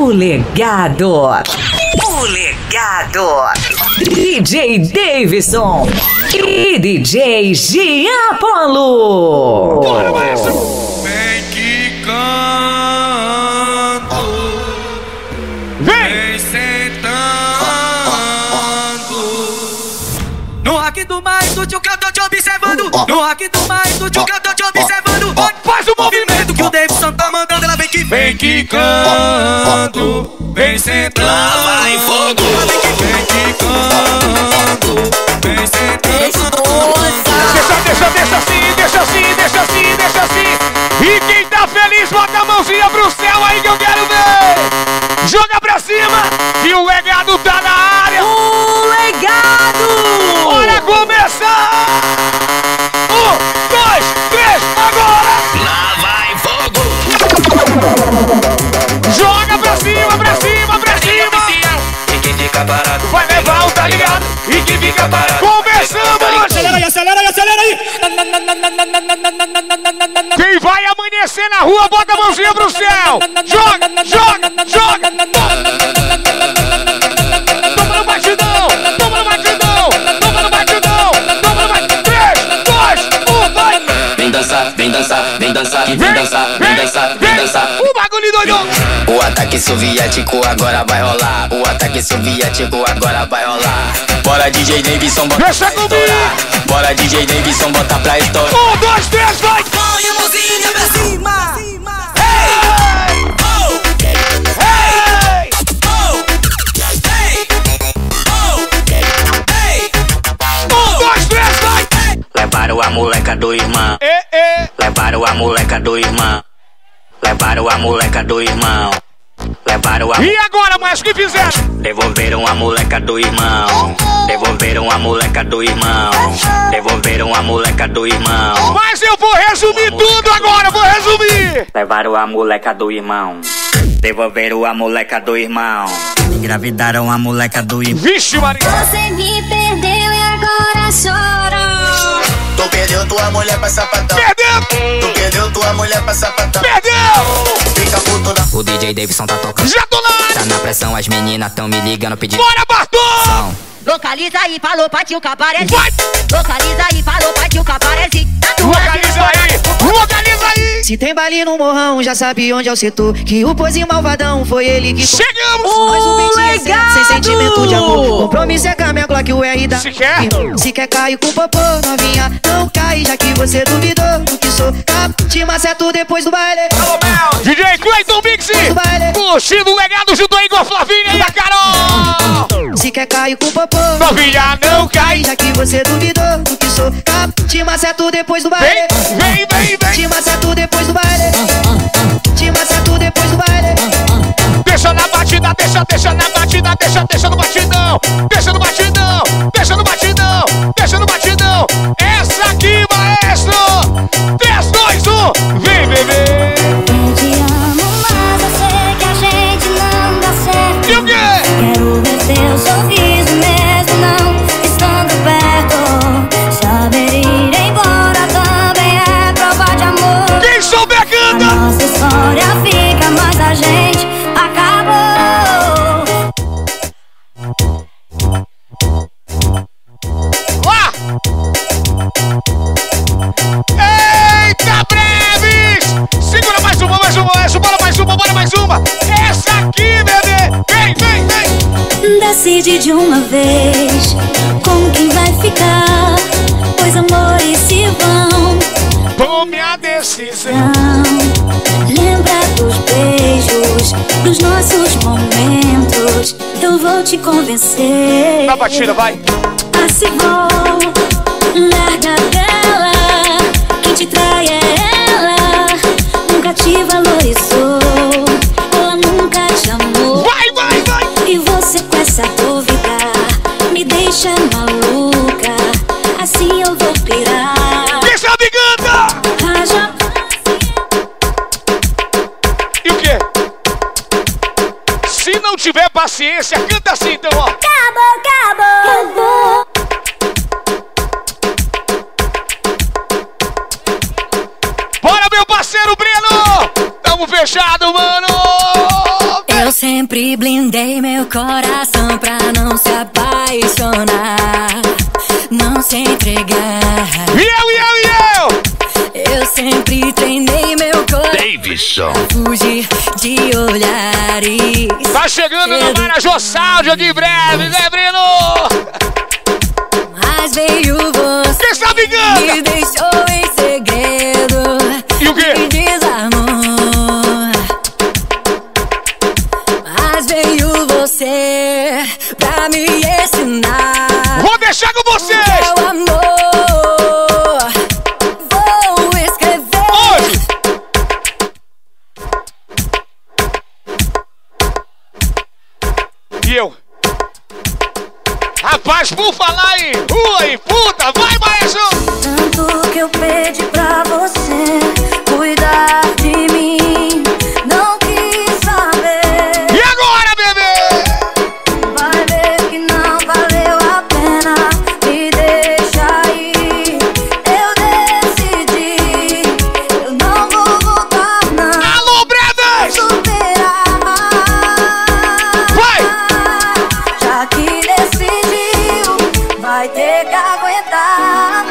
O legado. O legado. DJ Deyvison e DJ Jean Apollo. Bora, Maestro. Vem que canto. Vem sentando. No rock do Maestro que eu tô te observando. No rock do Maestro que eu tô te observando. Faz o movimento que o Deyvison tá mandando. Ela vem que vem quicando. Vem sentando. Lava em fogo. Ela vem que vem quicando. Vem sentando. Deixa assim, deixa assim, deixa assim, deixa assim. E quem tá feliz, bota a mãozinha pro céu aí que eu quero ver. Joga pra cima. E o legado tá na área. O legado. Bora começar. 1, 2, 3, agora. Lava em fogo. Joga pra cima, pra cima, pra cima. E quem fica parado vai levar o tá ligado. E quem fica parado. Começamos. Acelera aí, acelera aí, acelera aí. Quem vai amanhecer na rua, bota a mãozinha pro céu. Joga, joga, joga. Toma no batidão, toma no batidão, toma no batidão, toma no batidão. 3, 2, 1, vai. Vem dançar, vem dançar, vem dançar, vem dançar, vem dançar, vem dançar. O bagulho doido. O ataque soviético agora vai rolar. O ataque soviético agora vai rolar. Bora DJ Deyvison, bota pra estourar. Bora DJ Deyvison, bota pra estourar. 1, 2, 3, vai. Põe a mãozinha pra cima. Hey, oh, hey, oh, hey, oh, hey, oh. 1, 2, 3, vai. Levaram a moleca do irmão. Levaram a moleca do irmão. Levaram a moleca do irmão. Levaram a... E agora, mas que fizeram? Devolveram a moleca do irmão. Devolveram a moleca do irmão. Devolveram a moleca do irmão. Mas eu vou resumir tudo agora, vou resumir. Levaram a moleca do irmão. Devolveram a moleca do irmão. Engravidaram a moleca do irmão. Vixe, Maria. Você me perdeu e agora chora. Tu perdeu tua mulher pra sapatão. Perdeu. Tu perdeu tua mulher pra sapatão. Perdeu. Fica puto na... O DJ Deyvison tá tocando. Já tô lá. Tá na pressão, as meninas tão me ligando pedindo. Bora, Bartô. Localiza aí, falou pra tio Cabarezi. Vai. Localiza aí, falou pra tio Cabarezi. Localiza aí, localiza aí. Se tem baile no morrão, já sabe onde é o setor. Que o pose malvadão foi ele que... Chegamos! Mas o bem é certo, sem sentimento de amor. Compromisso é com a minha Glock, o R da... Se quer? Se quer, cai com o popô, novinha. Não cai, já que você duvidou do que sou. Te maceto depois do baile. Alô, Bel! DJ Clayton Bixi! Curtindo o legado junto a Igor Flavinha e a Carol! Se quer, cai com o popô, novinha. Não cai, já que você duvidou do que sou. Te maceto depois do... Vem, vem, vem. Te maceto depois do baile. Te maceto depois do baile. Deixa na batida, deixa, deixa na batida. Deixa, deixa no batidão. Deixa no batidão, deixa no batidão. Deixa no batidão. Essa aqui, Maestro. 3, 2, 1, vem, vem, vem. Eu te amo, mas eu sei que a gente não dá certo. E o quê? Quero ver seu sorriso mesmo não estando perto. Saber ir embora a nossa história fica, mas a gente acabou. Lá! Eita, breves! Segura mais uma, mais uma, mais uma, bora mais uma, bora mais uma! Essa aqui, bebê! Vem, vem, vem! Decide de uma vez com quem vai ficar, pois amores se vão. Tome a decisão. Lembra dos beijos, dos nossos momentos. Eu vou te convencer. Na batida, vai. Assim vou, larga dela. Quem te trai é ela. Nunca te valorizou. Ela nunca te amou. Vai, vai, vai. E você com essa dúvida me deixa maluca. Assim eu vou pirar. Deixa a biganda! E o quê? Se não tiver paciência, canta assim, então, ó. Acabou, acabou. Bora, meu parceiro Breno! Tamo fechado, mano! Eu sempre blindei meu coração pra não se apaixonar, não se entregar. Eu sempre treinei meu corpo Deyvison pra fugir de olhares. Tá chegando no Marajó Saldi aqui em breve, né, Breno? Mas veio você, quem está brigando? Me deixou em segredo e o quê? Me desarmou. Mas veio você pra me ensinar. Vou deixar com vocês o meu amor. Rapaz, por falar em rua e puta, vai, Maestro! Tanto que eu pedi pra você cuidar de mim, não quis saber. E agora, bebê? Vai ver que não valeu a pena, me deixa ir. Eu decidi, eu não vou voltar, não. Alô, Bredas! Superar. Vai! Já que decidi, vai ter que aguentar.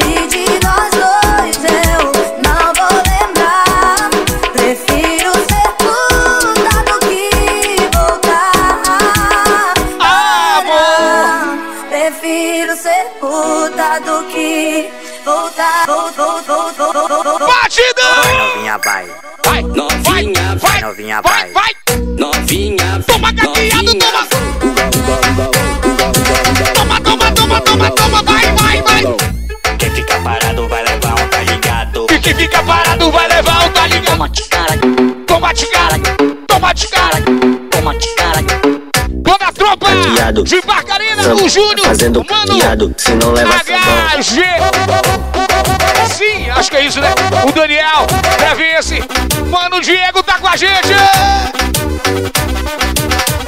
E de nós dois eu não vou lembrar. Prefiro ser puta do que voltar. Amor, prefiro ser puta do que voltar. Batidão! Vai, novinha, vai, novinha, vai, vai. Novinha, toma caqueado, toma. Toma, toma, toma, toma, toma, vai, vai, vai. Quem fica parado vai levar um, tá ligado? E quem fica parado vai levar um, tá ligado? Toma de cara, toma de cara, toma de cara, toma de cara. Toda a tropa de Barcarina do Júnior, fazendo mano, se não leva HG. Sim, acho que é isso, né? O Daniel deve esse. Mano, o Diego tá com a gente.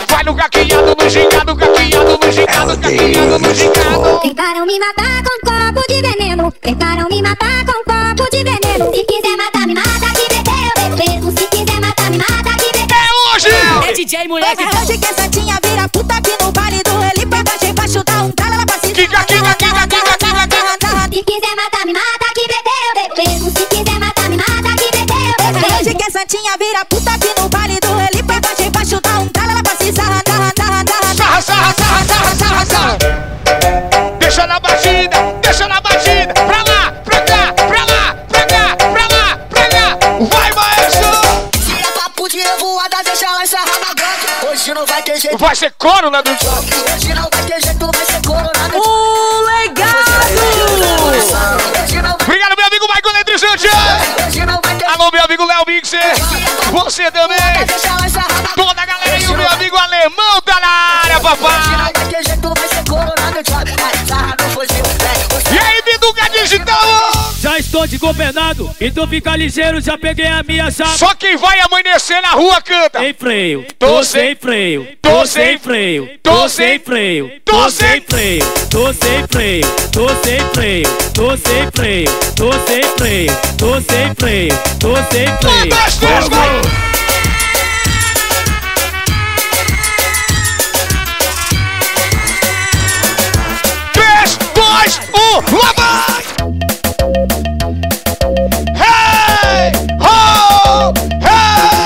Vai no caqueado, no gingado, caqueado, no gingado, caqueado, no gingado. Tentaram me matar com um copo de veneno. Tentaram me matar com um copo de veneno. Se quiser matar, me mata, que beber eu bebo mesmo. Se quiser matar, me mata, que beber. É hoje! É DJ, moleque. É hoje que essa tinha vira puta aqui no baile do Eli. Pra baixo e pra chutar um tala, ela pra cima. Quica, quica, quica, quica, quica, quica, quica. Se quiser matar, me mata, que beber eu bebo mesmo. Se quiser matar, me mata, que beber eu bebo mesmo. É hoje que essa tinha vira puta aqui no baile do Eli. Pra baixo e pra chutar um tala, ela pra cima. Sarra, sarra, sarra, sarra, sarra, sarra, sarra, sarra, sarra. Deixa na batida, pra lá, pra cá, pra lá, pra cá, pra lá, pra cá. Vai, Maestro! Tira papo, tira voada, deixa lá sarrar na boca. Hoje não vai ter jeito, vai ser coro lá do jogo. Hoje não vai ter jeito, vai ser coro lá do jogo. O legado! Obrigado, meu amigo Maicon Eletrizante! Alô, meu amigo Léo Mixer! Você também! Toda a galera aí, o meu amigo Alemão tá na área, papai! E aí, Pinduca Digital! Já estou desgovernado, então fica ligeiro, já peguei a minha chave. Só quem vai amanhecer na rua canta! Sem freio, tô sem freio, tô sem freio, tô sem freio, tô sem freio, tô sem freio, tô sem freio, tô sem freio, tô sem freio, tô sem freio, tô sem freio. Hey, ho, hey.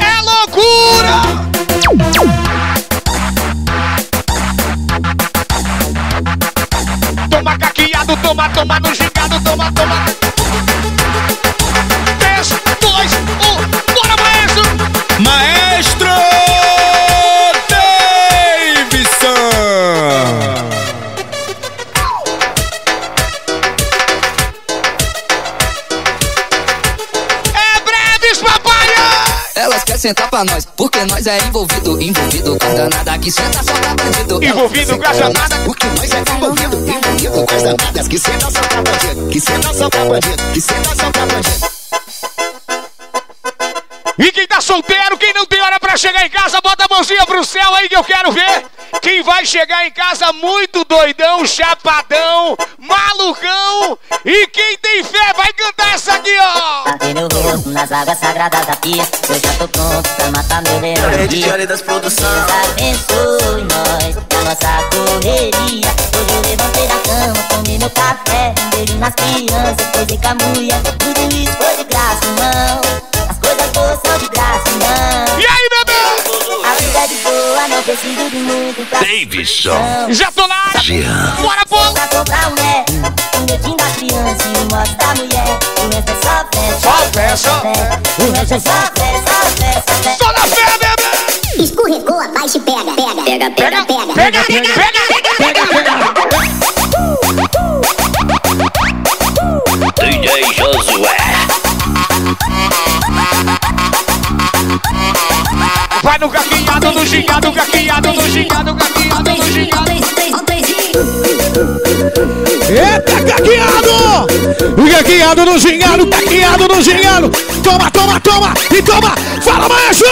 É loucura. Toma caqueado, toma, toma no gingado, toma, toma. Sentar pra nós, porque nós é envolvido, envolvido com danada que senta só pra bandido. Envolvido com a danada, porque nós é envolvido, envolvido com as danadas que senta só pra bandido, que senta só pra bandido, que senta só pra bandido. E quem tá solteiro, quem não tem hora pra chegar em casa, bota a mãozinha pro céu aí que eu quero ver. Quem vai chegar em casa muito doidão, chapadão, malucão. E quem tem fé vai cantar essa aqui, ó. Batei meu rosto nas águas sagradas da pia. Eu já tô pronto pra matar meu verão. Rede de das produções. Deus abençoe nós na nossa correria. Hoje eu levantei da cama, tomei meu café. Beijo nas crianças, coisei com a mulher. Tudo isso foi de graça, não. As coisas boas são de graça, não. E aí, bebê? A vida é de boa, não preciso de muito pra... Deyvison, já tô lá! Jean. Bora, pô! Pra comprar um né, um dedinho da criança e um moto da mulher. O resto é só fé, só fé, só fé. O resto é só fé, só fé, só fé. Só na fé, bebê! Escorregou, abaixa e pega, pega, pega, pega, pega, pega, pega, pega, pega, pega. DJ Josué. Vai no gaqueado, no gingado, gaqueado, no gingado, gaqueado, no gingado. Eita, gaqueado! Gaqueado no gingado, gaqueado no gingado. Toma, toma, toma e toma. Fala, maestro!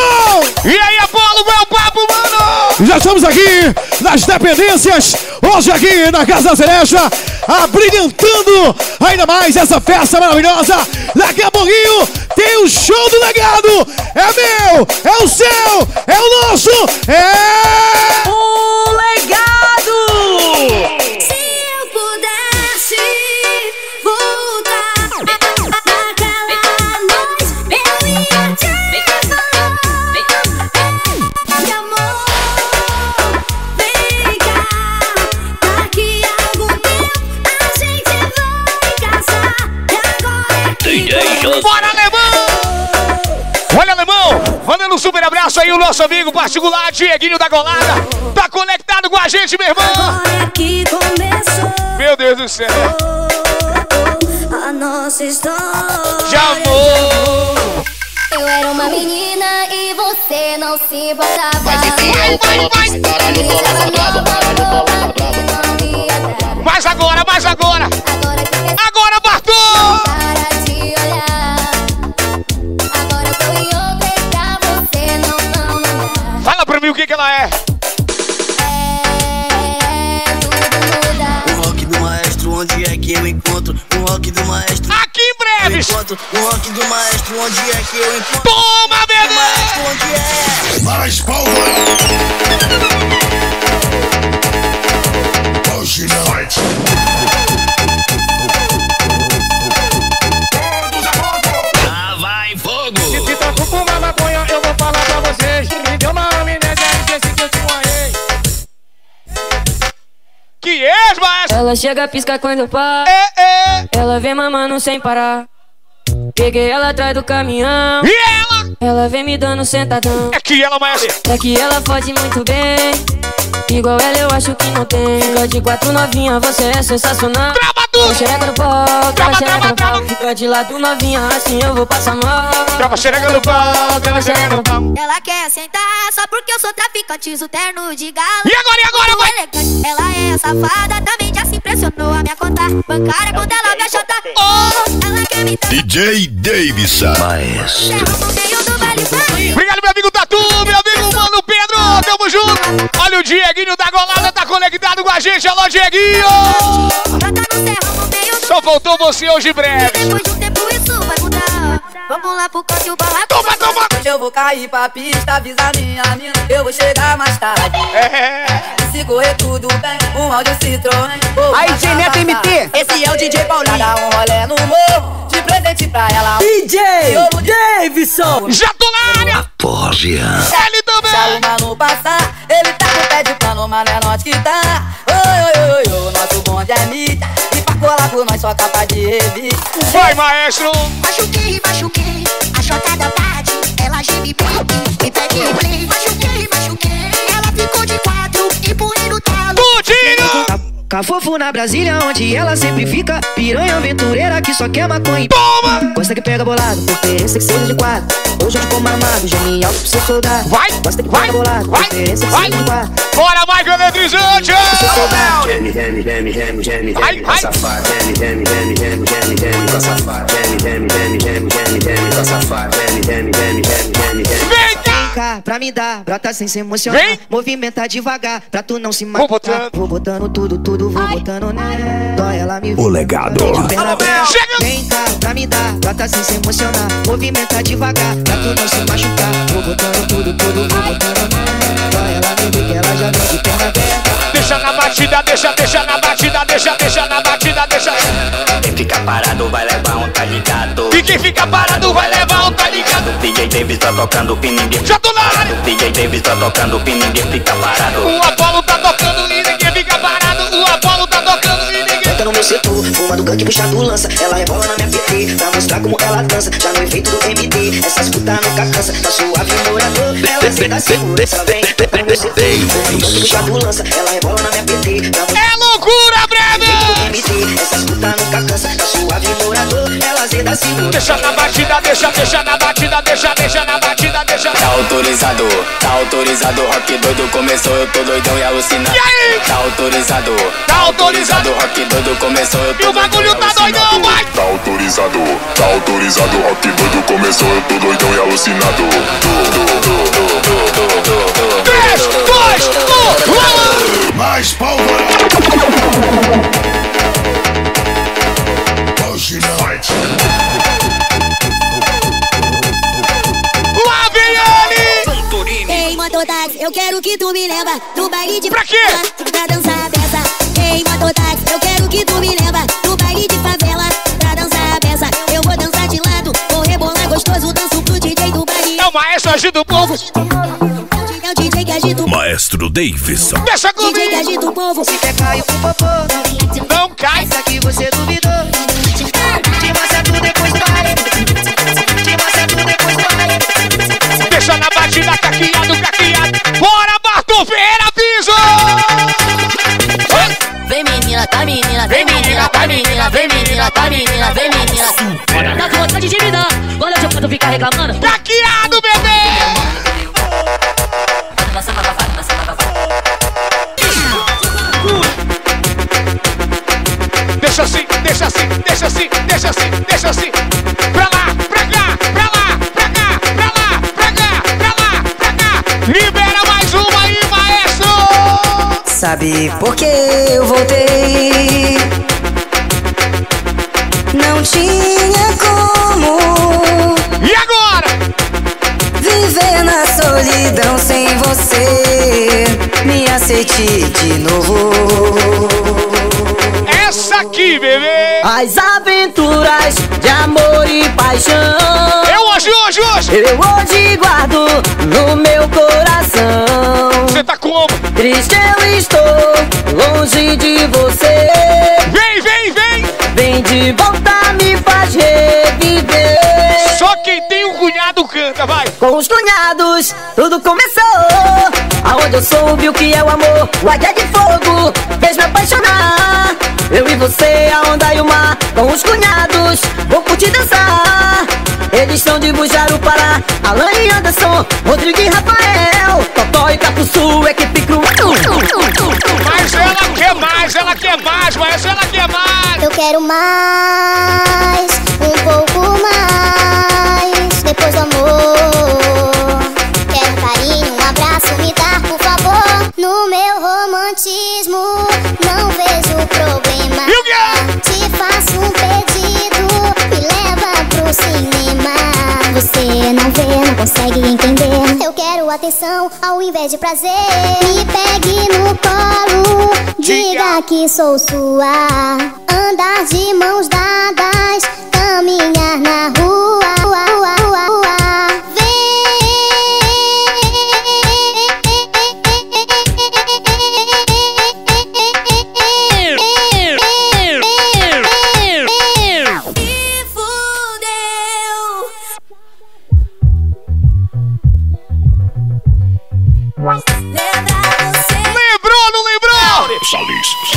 E aí, Apolo, vai o papo, mano! Já estamos aqui nas dependências, hoje aqui na Casa Celesta, abrilhantando ainda mais essa festa maravilhosa. Daqui a pouquinho tem o show do legado. É meu, é o seu, é o nosso, é o legado! Se eu pudesse voltar naquela noite, eu ia te falar de amor. Vem cá, daqui a algum tempo a gente vai casar. E agora é... Bora, Alemão! Olha, Alemão! Mandando um super abraço aí, o nosso amigo particular, Dieguinho da Golada. Tá conectado com a gente, meu irmão. Agora que começou, meu Deus do céu, a nossa história de amor. Eu era uma menina e você não se importava. Mas agora, mas agora. Agora, Bartô! E o que ela é? O rock do maestro, onde é que eu encontro? O rock do maestro. Aqui em breve! O rock do maestro, onde é que eu encontro? Toma, bebê! O maestro, onde é? Para as palmas! Hoje noite! Todos a fogo! Ah, vai fogo! Se tá com uma maconha, eu vou falar pra vocês. Me deu uma amnésia. Que és, mas... Ela chega, pisca quando para. Ela vem mamando sem parar. Peguei ela atrás do caminhão. E ela? Ela vem me dando sentadão. É que ela, mas... É que ela fode muito bem. Igual ela eu acho que não tem. Fica de quatro novinha, você é sensacional. Trava tudo! Trava xereca no pau, trava xereca no pau. Fica de lado novinha, assim eu vou passar mal. Trava xereca no pau, trava xereca no pau. Ela quer sentar só porque eu sou traficante, uso terno de galo. E agora, vai! Ela é safada, também já se impressionou a minha conta bancária quando ela me achatar. Oh! Ela quer me dar... DJ Deyvison. Obrigado, meu amigo Tatu, meu amigo Mano Pedro, tamo junto. Olha o Dieguinho da Golada, tá conectado com a gente, alô Dieguinho! Só faltou você hoje em breve. Depois de um tempo isso vai mudar. Vamos lá pro canto e o barraco. Toma, toma! Eu vou cair pra pista, avisa minha mina, eu vou chegar mais tarde. Se correr tudo bem, um áudio Citroën. Aí, DJ Neto MT, esse é o DJ Paulinho. Dá um rolê no morro, de presente pra ela. DJ Deyvison, já tô na área! Porra, Jean. Ele também! Se a luma não passar, ele tá com o pé de pano, mas não é nós que tá. Oi, oi, oi, oi, nosso bonde é mita. E pra colar por nós só capaz de revistar. Vai, maestro! Machuquei, machuquei, a chocada tarde. Ela geme bem, me pegue o play. Machuquei, machuquei, ela ficou de quatro, empurrei no talo. Tudinho! Cafofo na Brasília, onde ela sempre fica. Piranha aventureira que só quer maconha. Toma! Gosta que pega bolado, preferência que seja de quatro. Hoje eu te como armado, genial pro seu soldado. Vai! Gosta que pega bolado, preferência que seja de quatro. Bora, vai, que eu eletrizante! Geme, geme, geme, geme, geme, geme, com safado. Geme, geme, geme, geme, geme, geme, com safado. Geme, geme, geme, geme, geme, geme, com safado. Geme, geme, geme, geme, geme, geme, geme, com safado. Vem cá! tocar, pra me dar, brota sem se emocionar. Vem. Movimentar devagar, pra tu não se machucar. Vou botando tudo, tudo, vou botando nela. Dó, ela me o legado. Vem cá, pra me dar, brota sem se emocionar. Movimentar devagar, pra tu não se machucar. Vou botando tudo, tudo, vou botando nela. Dó, ela me vê que ela já vem de perna aberta. Deixa na batida, deixa, deixa na batida, deixa, deixa na batida, deixa. Quem fica parado vai levar um, tá ligado? E quem fica parado vai levar um, tá ligado? DJ Davis tá tocando e ninguém já tô na área. DJ Davis tá tocando e ninguém fica parado. O Apollo tá tocando e ninguém fica parado. O Apollo tá tocando e ninguém. Bota no meu setor, fuma do gank, puxa do lança. Ela rebola na minha PT, pra mostrar como ela dança. Já no efeito do MD, essas puta nunca cansa. Tá suave morador, ela se dá segurança. Vem, bota no meu setor, fuma do gank, puxa do lança. Ela rebola na minha PT, pra mostrar. É loucura, breve! Essas puta nunca cansa, tá suave morador, ela se dá segurança. Deixa na batida, deixa, deixa na batida, deixa, deixa na batida, deixa. Tá autorizado, rock doido começou, eu tô doidão e alucinado. E aí? Tá autorizado, rock doido começou, eu tô doidão e alucinado. E o bagulho tá doidão, vai! Tá autorizado, rock doido começou, eu tô doidão e alucinado. 3, 2, 1, mais pólvora! Hoje não. Eu quero que tu me leva no baile de favela, pra dançar a beça. Ei, mototáxi, eu quero que tu me leva no baile de favela, pra dançar a beça. Eu vou dançar de lado, vou rebolar gostoso, danço pro DJ do baile. É o Maestro, agita o povo. É o DJ que agita o povo. Maestro Deyvison. Deixa comigo. DJ que agita o povo. Se quer cair por favor, não cai. Essa que você duvidou. Te mostra tu depois pare. Te mostra tu depois pare. Deixa na batida, caqueado, caqueado. Bora, Bartô, Ferreira, piso! Vem menina, tá menina, vem menina, tá menina, vem menina, tá menina, vem menina. Tá com vontade de me dar, olha o teu ficar reclamando. Caqueado, bebê! Deixa assim, deixa assim, deixa assim, deixa assim, deixa assim. Pra lá, pra cá, pra lá, pra cá, pra lá, pra cá, pra lá, pra cá. Libera mais uma aí, Maestro! Sabe por que eu voltei? Não tinha como. E agora? Viver na solidão sem você. Me aceite de novo. Essa aqui, bebê! As aventuras de amor e paixão. Eu hoje guardo no meu coração. Você tá como? Triste eu estou, longe de você. Vem, vem, vem! Vem de volta, me faz reviver. Só quem tem um cunhado canta, vai! Com os cunhados, tudo começou. Aonde eu soube o que é o amor, o águia de fogo fez me apaixonar. Eu e você, a onda e o mar. Com os cunhados, vou curtir dançar. Eles são de Bujaru, Pará, Alan e Anderson, Rodrigo e Rafael, Totó e Capuçu, equipe cru. Mas ela quer mais, ela quer mais, mas ela quer mais. Eu quero mais, um pouco mais, depois do amor. Quero um carinho, um abraço, me dar por favor. No meu romantismo, não vejo problema. Te faço um pedido, me leva pro cinema. Você não vê, não consegue entender. Eu quero atenção ao invés de prazer. Me pegue no colo, diga que sou sua. Andar de mãos dadas, caminhar na rua.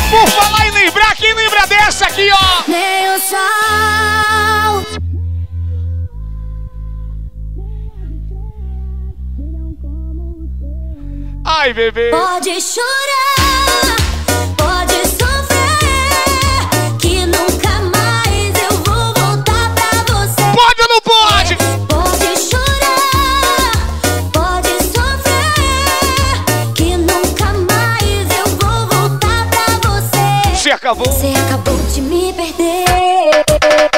Por falar e lembrar, quem lembra dessa aqui, ó? Nem o sol. Ai, bebê. Pode chorar, pode sofrer, que nunca mais eu vou voltar pra você. Pode ou não pode? Pode chorar, pode sofrer. Você acabou. Você acabou de me perder.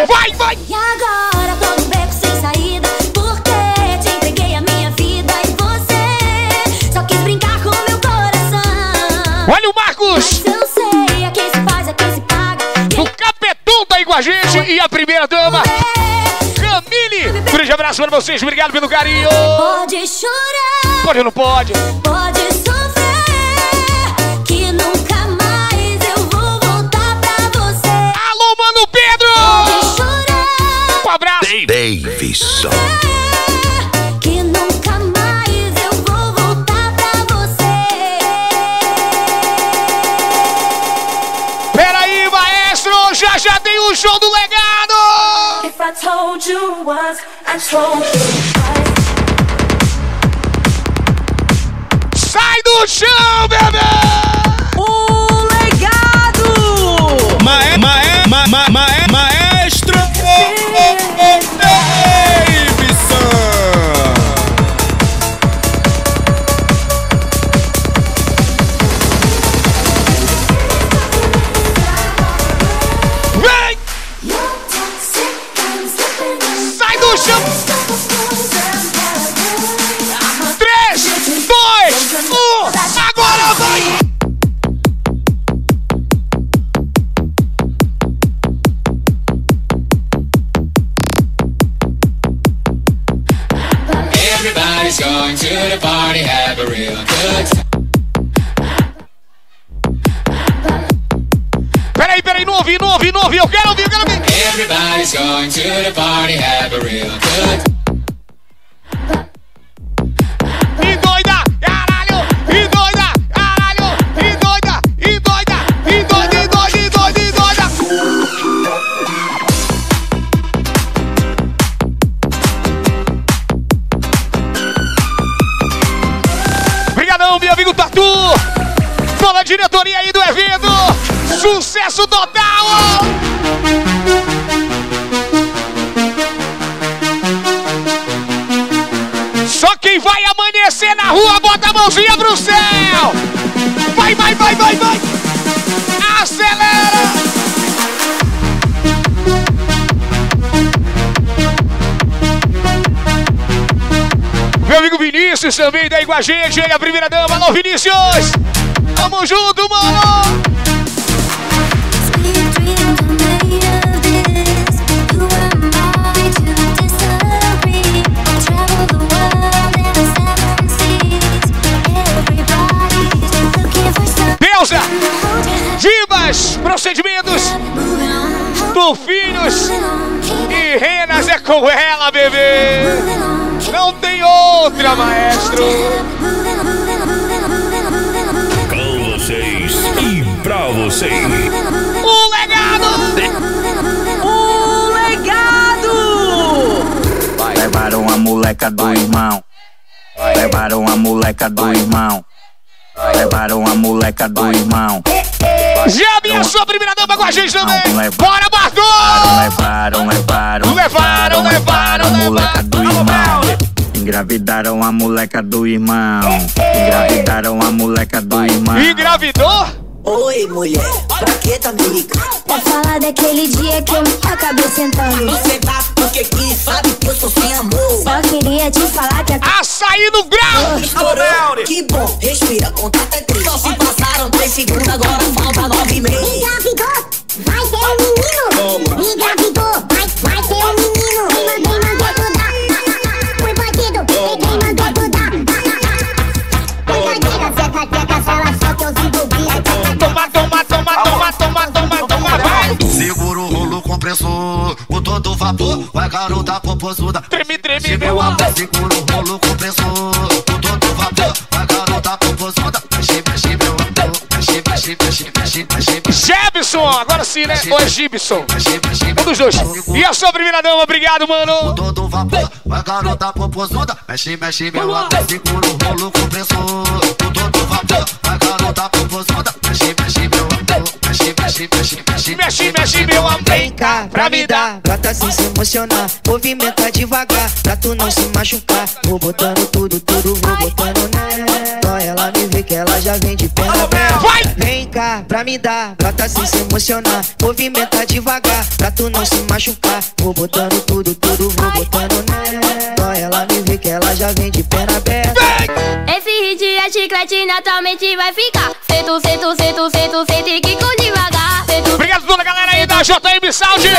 Vai, vai! E agora tô no beco sem saída, porque te entreguei a minha vida e você só quis brincar com meu coração. Olha o Marcos! Mas eu sei, é quem se faz, é quem se paga. O Capetão tá aí com a gente e a primeira dama, Camille. Um grande abraço para vocês, obrigado pelo carinho. Pode chorar. Pode ou não pode? Pode sofrer. Mano Pedro! Um abraço! Deyvison! Que nunca mais eu vou voltar pra você. Peraí, maestro! Já já tem o show do legado! If I told you once, I told you twice. Sai do chão, bebê! O legado! Maestro Deyvison. Vem! Sai do chão! 3, 2, 1, agora vai! Going to the party, have a real good time. Peraí, não ouvi, eu quero ouvir. Everybody's going to the party, have a real good time. Diretoria aí do evento, sucesso total! Só quem vai amanhecer na rua, bota a mãozinha pro céu! Vai! Acelera! Meu amigo Vinícius também daí com a gente, ele é a primeira dama, alô Vinícius! Tamo junto, mano! Deusa! Divas! Procedimentos! Tufinhos! E renas é com ela, bebê! Não tem outra, maestro! Pra vocês, o legado. Vai. Levaram a moleca do irmão. Vai. Levaram a moleca do irmão. Vai. Levaram a moleca do irmão. Já ameaçou a primeira dama com a gente também. Bora, Bartô! Levaram a moleca do irmão. Engravidaram a moleca do irmão. Engravidaram a moleca do irmão. Engravidou? Oi, mulher, pra que tá me ligando? Pra falar daquele dia que eu me acabei sentando. Você tá porque quis, sabe que eu sou sem amor. Só queria te falar que a açaí no grau! Estourou, que bom, respira, contato é 3. Só se passaram 3 segundos, agora falta 9 meses. Engravidou, vai ter um menino. Engravidou, vai ter um menino. Me mandou tu dar, foi bandido. Ninguém mandou tu dar, foi bandido. Cê tá quer cancela, só que eu sinto bem. Toma, vai! Seguro o rolo compressor, o todo vapor, vai garota popozuda. Treme, meu amor. Seguro o rolo compressor, o todo vapor, vai garota popozuda. Mexe, meu amor. Mexe. Jebson, agora sim, né? Ou é Gibson? Um dos dois. E a sua primeira dama, obrigado, mano. O todo vapor, vai garota popozuda. Mexe, meu amor. Seguro o rolo compressor, o todo vapor, vai garota popozuda. Mexe, meu amor. Mexe, meu amor. Vem cá pra me dar, pra tá sem se emocionar. Movimenta devagar, pra tu não se machucar. Vou botando tudo, vou botando nela. Só ela me vê que ela já vem de perna pra ela. Vem cá tocar, pra me dar, pra tá sem se emocionar. Movimenta devagar, pra tu não se machucar. Vou botando tudo, tudo, vou botando nela. Ela me vê que ela já vem de perna aberta. Esse hit é chiclete, naturalmente vai ficar. Sento, sento, sento, sento, sento e que com devagar. Obrigado toda a galera aí da JM Saldi.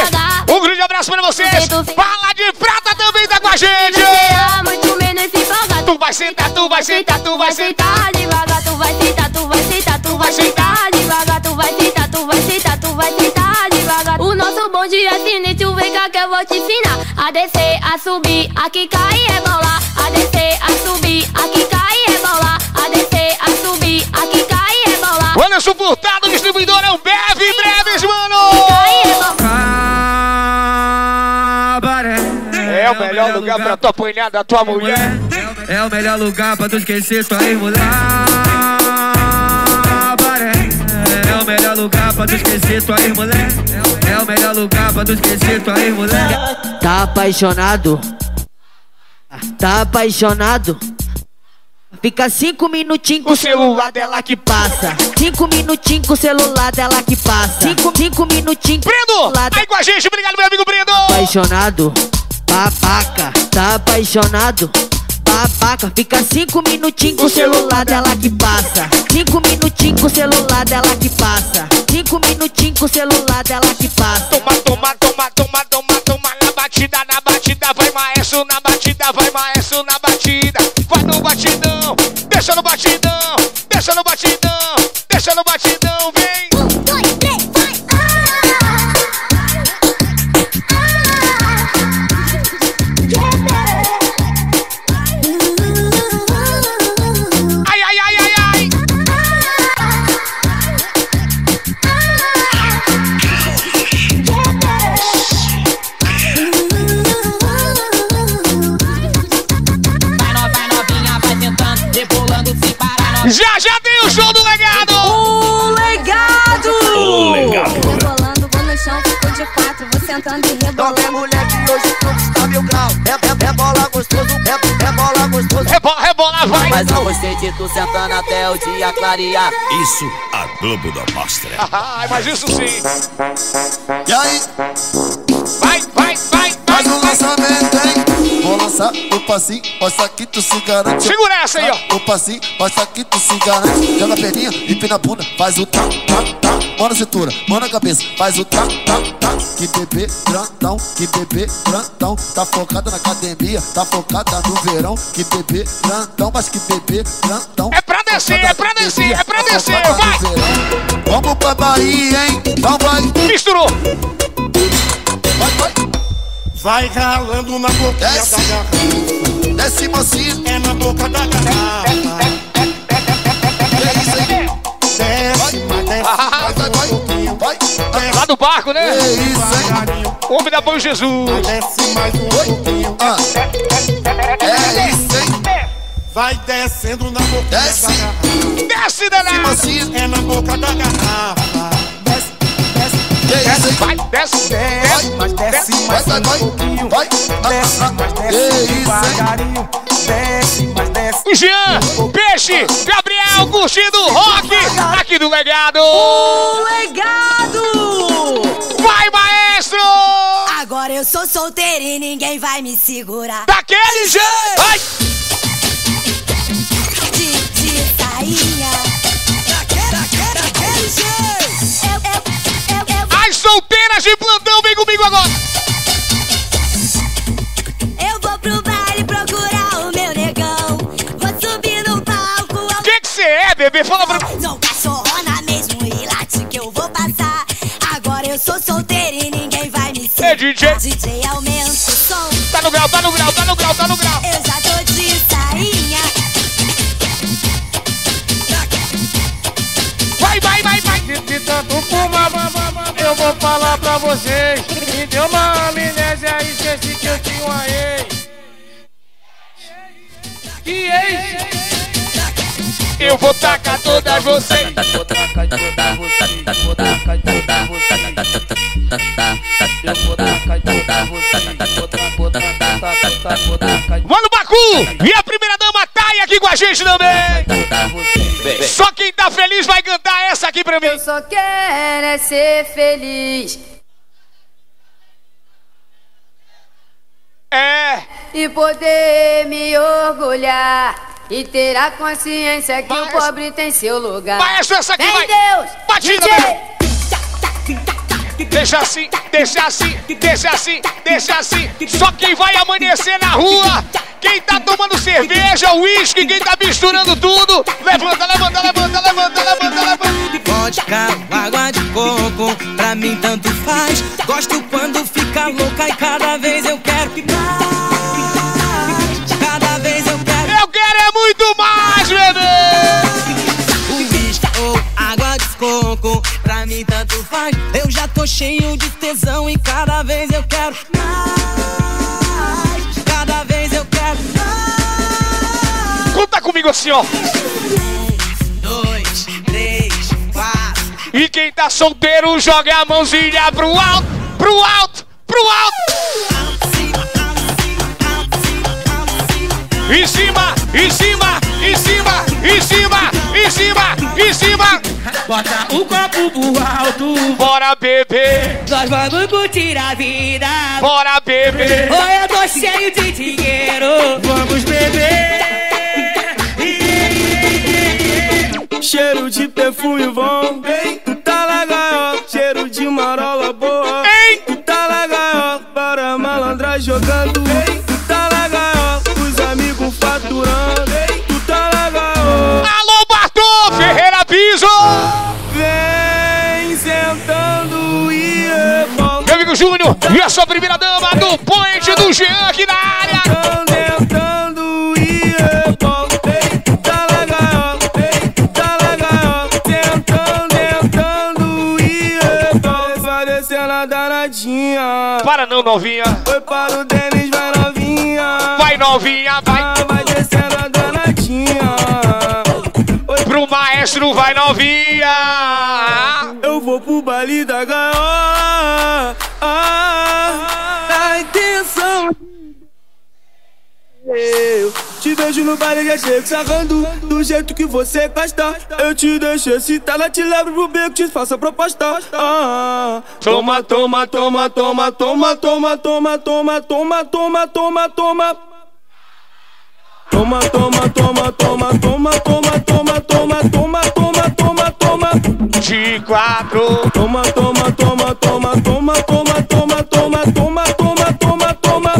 Um grande abraço pra vocês. Fala de Prata também tá com a gente. Tu vai sentar, tu vai sentar, tu vai sentar devagar, tu vai sentar, tu vai sentar, tu vai sentar devagar, tu vai sentar, tu vai sentar, tu vai sentar devagar. O nosso bonde é sinistro, vem cá que eu vou te ensinar a descer, a subir, a quicar e rebolar, a descer, a subir, a quicar e rebolar, a descer, a subir, a quicar e rebolar. Olha, suportado, distribuidor é um Bebe Breves, mano. É o melhor lugar pra tua apanhada, a tua mulher. É o melhor lugar pra tu esquecer tua ex-mulher. É o melhor lugar pra tu esquecer tua ex-mulher. É o melhor lugar pra tu esquecer tua ex-mulher. Tá apaixonado? Tá apaixonado? Fica 5 minutinhos com o celular dela que passa. 5 minutinhos com o celular dela que passa. 5 minutinhos. Brendo! Aí com a gente, obrigado meu amigo Brendo! Apaixonado? Babaca, tá apaixonado? Babaca, fica 5 minutinhos com o celular dela que passa. 5 minutinhos com o celular dela que passa. 5 minutinhos com o celular dela que passa. Toma, toma, toma, toma, toma, toma. Na batida, vai maestro. Na batida, vai maestro. Na batida, vai no batidão. Deixa no batidão, deixa no batidão. Deixa no batidão, vem. 1, 2, 3, vai. Já, já tem o show do legado! O legado! O legado! Rebolando, vou no chão, fico de 4, vou sentando e rebolando. Tome mulher que hoje conquista 1000 graus. Rebola gostoso, rebola gostoso. Rebola, vai! Mas eu gostei de tu sentando até o dia clarear. Isso, a Globo da Mostra. Ai, mas isso sim! E aí? Vai, vai, vai! Faz o lançamento, hein? Vou lançar o passinho, passa aqui tu se garante. Segura essa aí, ó. O passinho, passa aqui tu se garante. Joga a perninha, empina a bunda, faz o tá, tá, tá. Mão na cintura, mão na cabeça, faz o tá, tá, tá. Que bebê grandão, que bebê grandão. Tá focada na academia, tá focada no verão. Que bebê grandão, mas que bebê grandão. É pra descer, é pra descer, é pra descer, é pra descer, vai. Vamos pra Bahia, hein? Então vai. Misturou. Vai, vai. Vai ralando na boca da garrafa. Desce mansinho. É na boca da garrafa. Desce, mas desce. Vai. Lá do barco, né? É isso, hein? Homem da Bom Jesus. Desce mais um pouquinho. É isso, hein? Vai descendo na boca da garrafa. Desce, danado. É na boca da garrafa. Desce, vai, desce, desce, mas desce mais um pouquinho. Desce, mas desce devagarinho. Desce, mas desce. Jean, Peixe, Gabriel, curtindo o rock aqui do legado. O legado. Vai, maestro. Agora eu sou solteiro e ninguém vai me segurar. Daquele jeito. Vai. De sainha. Daquele jeito. As solteiras de plantão, vem comigo agora! Eu vou pro baile procurar o meu negão. Vou subir no palco. O que cê é, bebê? Fala pra mim! Não, cachorrona mesmo e late que eu vou passar. Agora eu sou solteira e ninguém vai me segurar. É DJ! DJ aumenta o som. Tá no grau, tá no grau, tá no grau, tá no grau. Eu já tô de sainha. Vai, vai, vai, vai! De tanto fuma, vai. Eu vou falar pra vocês, me deu uma amnésia e esqueci que eu tinha uma ex. E ex? Eu vou tacar todas vocês. Mano Baku! E a primeira dama tá aí aqui com a gente também. Só quem tá feliz vai cantar essa aqui pra pra mim. Eu só quero é ser feliz. É. E poder me orgulhar. E ter a consciência que Maestro, o pobre tem seu lugar. Maestro, essa aqui vai. Deus, batida, vai. Deixa assim, deixa assim, deixa assim, deixa assim. Só quem vai amanhecer na rua, quem tá tomando cerveja, uísque, quem tá misturando tudo. Levanta, levanta, levanta, levanta, levanta, levanta. Vodka, água de coco, pra mim tanto faz. Gosto quando fica louca e cada vez eu quero mais. Cada vez eu quero. Muito mais, bebê! O bicho ou água de coco, pra mim tanto faz. Eu já tô cheio de tesão e cada vez eu quero mais. Cada vez eu quero mais. Conta comigo assim, ó. 1, 2, 3, 4. E quem tá solteiro joga a mãozinha pro alto, pro alto, pro alto. Em cima, em cima, em cima, em cima, em cima, em cima. Bota o copo pro alto. Bora beber. Nós vamos curtir a vida. Bora beber. Oi, oh, eu tô cheio de dinheiro. Vamos beber. Cheiro de perfume bom. Ei, tá na gaiola. Cheiro de marola boa. Ei, tá na gaiola. Para malandrar jogando. Ei. Alô, Bartô, Ferreira Piso! Vem sentando e volta. Meu amigo Júnior, e a sua primeira dama do Point do Jean aqui na área. Sentando e volta. Tá legal, tá legal. Sentando e volta. Vai descendo a danadinha. Para não, novinha. Foi para o Denis, vai novinha. Vai, novinha, vai. Vai descendo a danadinha. Pro maestro vai novinha. Eu vou pro baile da gaiola. A intenção. Eu te vejo no baile já chego sarrando do jeito que você gosta. Eu te deixo excitada, te levo pro beco, te faço a proposta. Toma, toma, toma, toma, toma, toma, toma, toma, toma, toma, toma, toma. Toma, toma, toma, toma, toma, toma, toma, toma, toma, toma, toma, toma. De quatro. Toma, toma, toma, toma, toma, toma, toma, toma, toma, toma, toma, toma.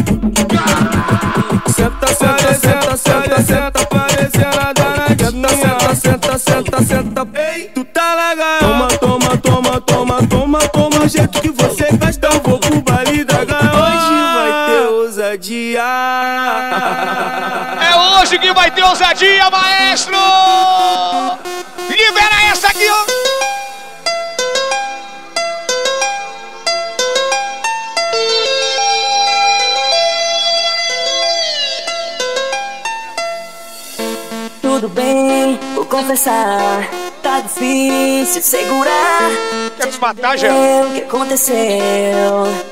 Senta, senta, senta, senta, senta, parecendo a danadinha. Senta, senta, senta, senta, ei, tu tá legal. Toma, toma, toma, toma, toma, toma, do jeito que você gosta. Eu vou pro baile da gaiola. Hoje vai ter ousadia. Hoje que vai ter ousadia, maestro! Libera essa aqui, ó! Tudo bem, vou confessar. Tá difícil segurar. Quer desmatar, já? O que aconteceu?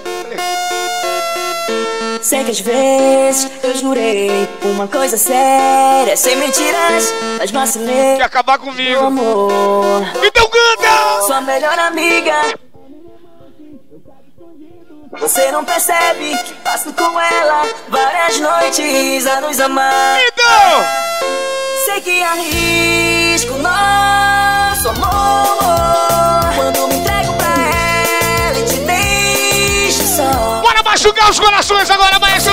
Sei que às vezes eu jurei uma coisa séria, sem mentiras, mas vacilei. Quer acabar comigo? Amor. Então canta! Sua melhor amiga. Você não percebe que passo com ela várias noites a nos amar. Então! Sei que arrisco nosso amor quando me entrego pra ela e te deixo só. Machucar os corações agora, maestro!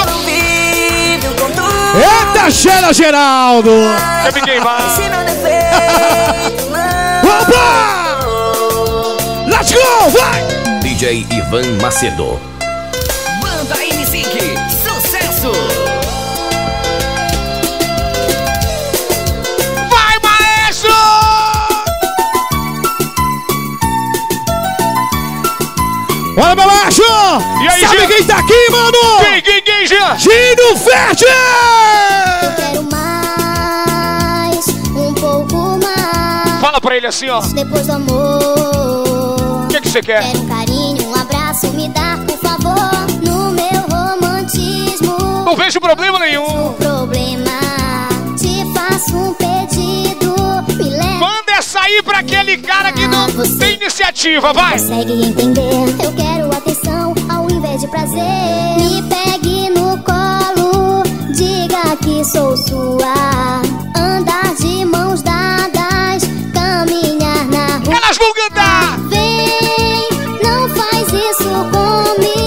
Eita, cheira, Geraldo! Eu me queimar! Opa! Let's go, vai! DJ Ivan Macedo. Banda M5, sucesso! Vai, maestro! Bora, meu maestro! E aí, sabe quem tá aqui, mano? Quem, Jean? Gino Fértil! Eu quero mais, um pouco mais. Fala pra ele assim, ó. Depois do amor. O que você quer? Quero um carinho, um abraço, me dá, por favor, no meu romantismo. Não vejo problema nenhum. Problema, te faço um pedido, me leva. Manda essa aí pra quem? aquele cara que não tem iniciativa, vai! Consegue entender, eu quero atenção ao invés de prazer. Me pegue no colo, diga que sou sua. Andar de mãos dadas, caminhar na rua. Elas vão cantar! Vem, não faz isso comigo.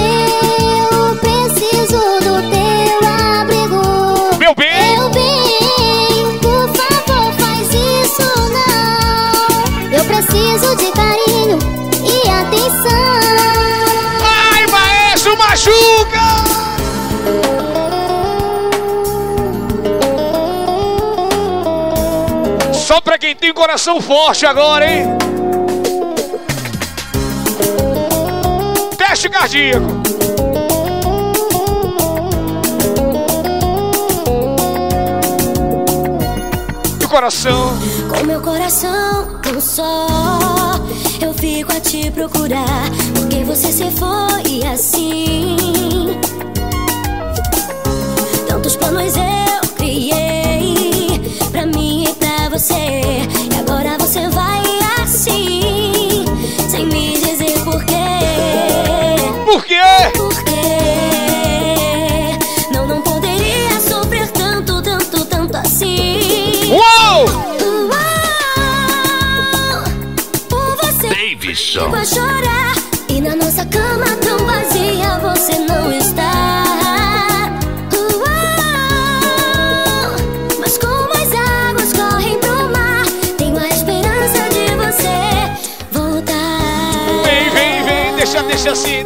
Eu preciso do teu abrigo. Meu bem! Meu bem, por favor, faz isso não. Eu preciso de carinho e atenção. Ai, Maestro, machuca! Só pra quem tem coração forte agora, hein? Teste cardíaco. E o coração? Com meu coração tão só, eu fico a te procurar, porque você se foi assim. Tantos planos eu criei pra mim e pra você, e agora você vai assim, sem me dizer porquê. Por quê? Porque não, não poderia sofrer tanto, tanto, tanto assim. Uou! Uou! Por você Deyvison vai chorar, e na nossa cama tão vazia você não está. Deixa assim,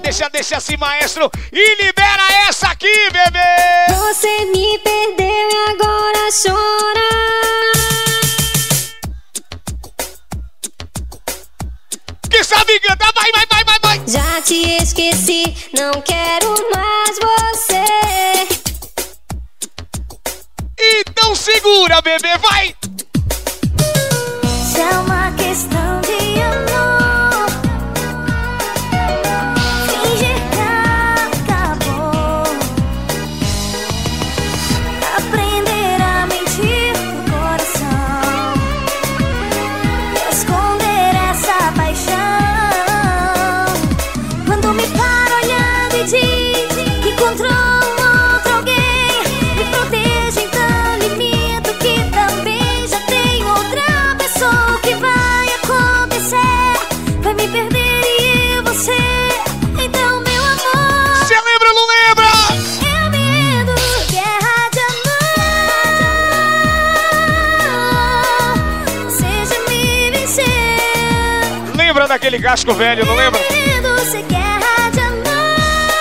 deixa assim, deixa assim, Maestro. E libera essa aqui, bebê. Você me perdeu e agora chora. Que sabe cantar, vai. Já te esqueci, não quero mais você. Então segura, bebê, vai. Se é uma questão de amor, aquele casco velho, não lembra? Se guerra de amor.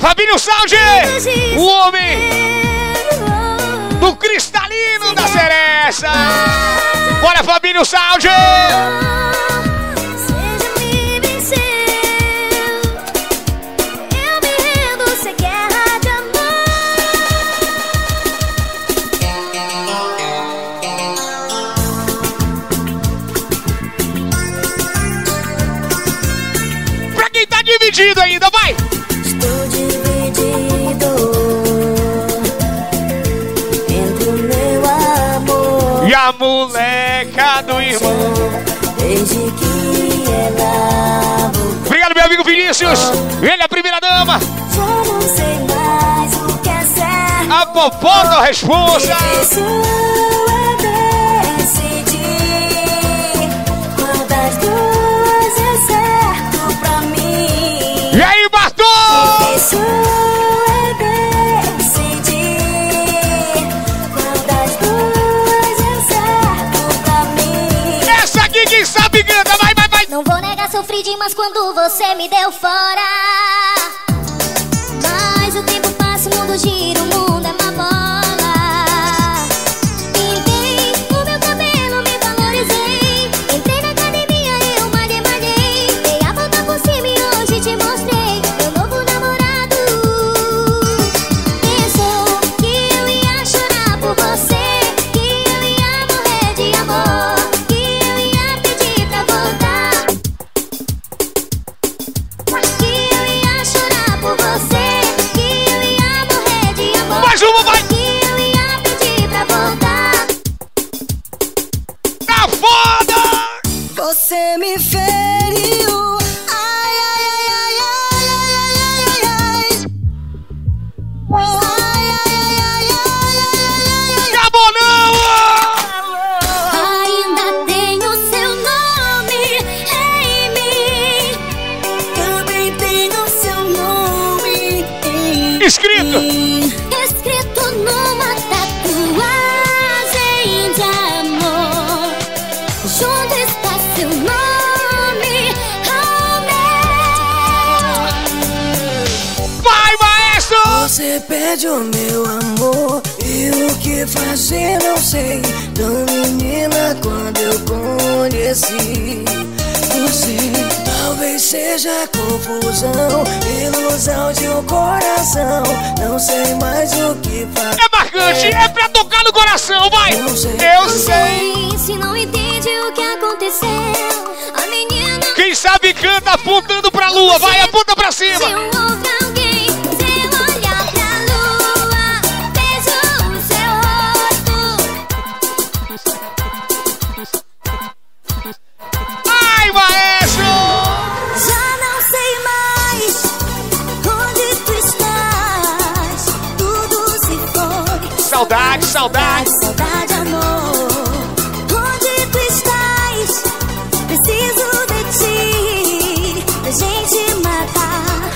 Fabinho Saldi, o homem do cristalino da Cereça. Bora, Fabinho Saldi! Ainda vai! Estou dividido entre o meu amor e a moleca do irmão. Desde que ela voltou. Obrigado, meu amigo Vinícius! Ele é a primeira dama! Já não sei mais o que é certo. A popó da responsa! E aí, Bartô! Isso é decidir quantas coisas certo pra mim. Essa aqui quem sabe canta, vai! Não vou negar, sofri demais quando você me deu fora. Mas o tempo passa, o mundo gira, o mundo é uma bola. Pintei o meu cabelo, me valorizei. Entrei na academia e eu malhei. Dei a volta por cima e hoje te mostrei. Você que eu foda! Você me feriu. Ai, ai, ai, ai, ai, ai, ai, ai. Ai, ai, ai, ai, ai, ai, ai. Acabou não! Ainda tenho seu nome em mim. Também tenho seu nome em mim. Escrito! Você pede o meu amor e o que fazer não sei. Tão menina quando eu conheci você. Talvez seja confusão, ilusão de um coração. Não sei mais o que fazer. É marcante, é pra tocar no coração, vai! Eu sei, eu sei. Se não entende o que aconteceu, a menina... Quem sabe canta apontando pra lua, vai, aponta pra cima! Saudade, saudade, saudade, amor. Onde tu estás? Preciso de ti, da gente matar